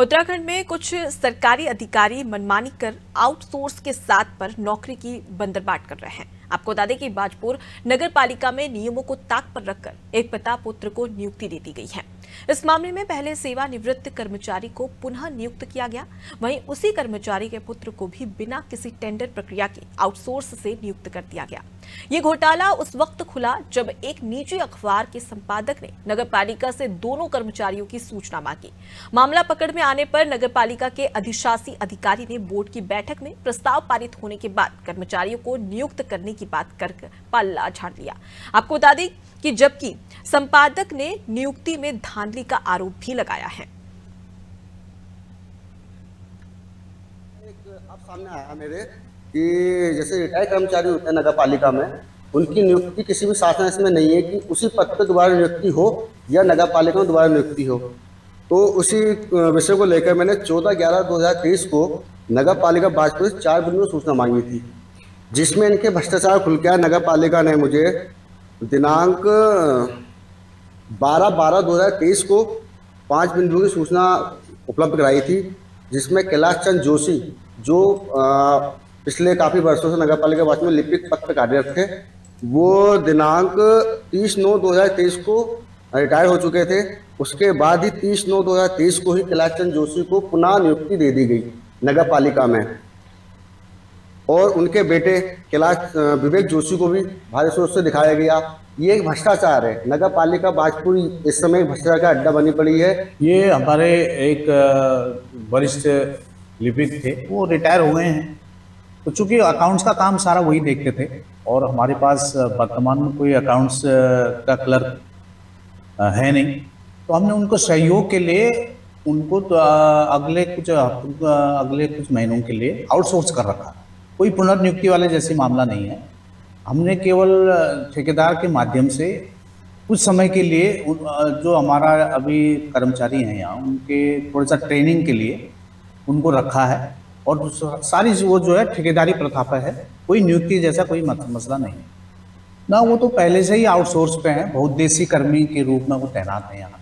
उत्तराखंड में कुछ सरकारी अधिकारी मनमानी कर आउटसोर्स के साथ पर नौकरी की बंदरबाट कर रहे हैं। आपको बता दें कि बाजपुर नगर पालिका में नियमों को ताक पर रखकर एक पिता पुत्र को नियुक्ति दे दी गई है। इस मामले में पहले सेवानिवृत्त कर्मचारी को पुनः नियुक्त किया गया, वहीं उसी कर्मचारी के पुत्र को भी बिना किसी टेंडर प्रक्रिया के आउटसोर्स से नियुक्त कर दिया गया। ये घोटाला उस वक्त खुला जब एक निजी अखबार के संपादक ने नगर पालिका से दोनों कर्मचारियों की सूचना मांगी। मामला पकड़ में आने पर नगर पालिका के अधिशासी अधिकारी ने बोर्ड की बैठक में प्रस्ताव पारित होने के बाद कर्मचारियों को नियुक्त करने की बात कर पल्ला झाड़ लिया। आपको बता दें कि जबकि संपादक ने नियुक्ति में धांधली का आरोप भी लगाया है। अब सामने आया मेरे कि जैसे रिटायर्ड कर्मचारी होते हैं नगर पालिका में, उनकी नियुक्ति किसी भी शासन इसमें नहीं है कि उसी पद पर दोबारा नियुक्ति हो या नगर पालिका में दोबारा नियुक्ति हो। तो उसी विषय को लेकर मैंने 14/11/2023 को नगर पालिका बाजपुर से 4 बिंदुओं में सूचना मांगी थी, जिसमें इनके भ्रष्टाचार खुल गया। नगर पालिका ने मुझे दिनांक 12/12/2023 को 5 बिंदुओं की सूचना उपलब्ध कराई थी, जिसमें कैलाश चंद जोशी, जो पिछले काफ़ी वर्षों से नगर पालिका वाच में लिपिक पद पर कार्यरत थे, वो दिनांक 30/9/2023 को रिटायर हो चुके थे। उसके बाद ही 30/9/2023 को ही कैलाश चंद जोशी को पुनः नियुक्ति दे दी गई नगर पालिका में, और उनके बेटे कैलाश विवेक जोशी को भी भारत सोच से दिखाया गया। ये एक भ्रष्टाचार है। नगर पालिका बाजपुर इस समय भ्रष्टाचार का अड्डा बनी पड़ी है। ये हमारे एक वरिष्ठ लिपिक थे, वो रिटायर हुए हैं, तो चूँकि अकाउंट्स का काम सारा वही देखते थे और हमारे पास वर्तमान में कोई अकाउंट्स का क्लर्क है नहीं, तो हमने उनको सहयोग के लिए उनको तो अगले कुछ महीनों के लिए आउटसोर्स कर रखा। कोई पुनर्नियुक्ति वाले जैसे मामला नहीं है। हमने केवल ठेकेदार के माध्यम से कुछ समय के लिए जो हमारा अभी कर्मचारी हैं यहाँ, उनके थोड़ा सा ट्रेनिंग के लिए उनको रखा है, और सारी वो जो है ठेकेदारी प्रथा पर है। कोई नियुक्ति जैसा कोई मसला नहीं है ना, वो तो पहले से ही आउटसोर्स पे हैं, बहुत देसी कर्मी के रूप में वो तैनात हैं यहाँ।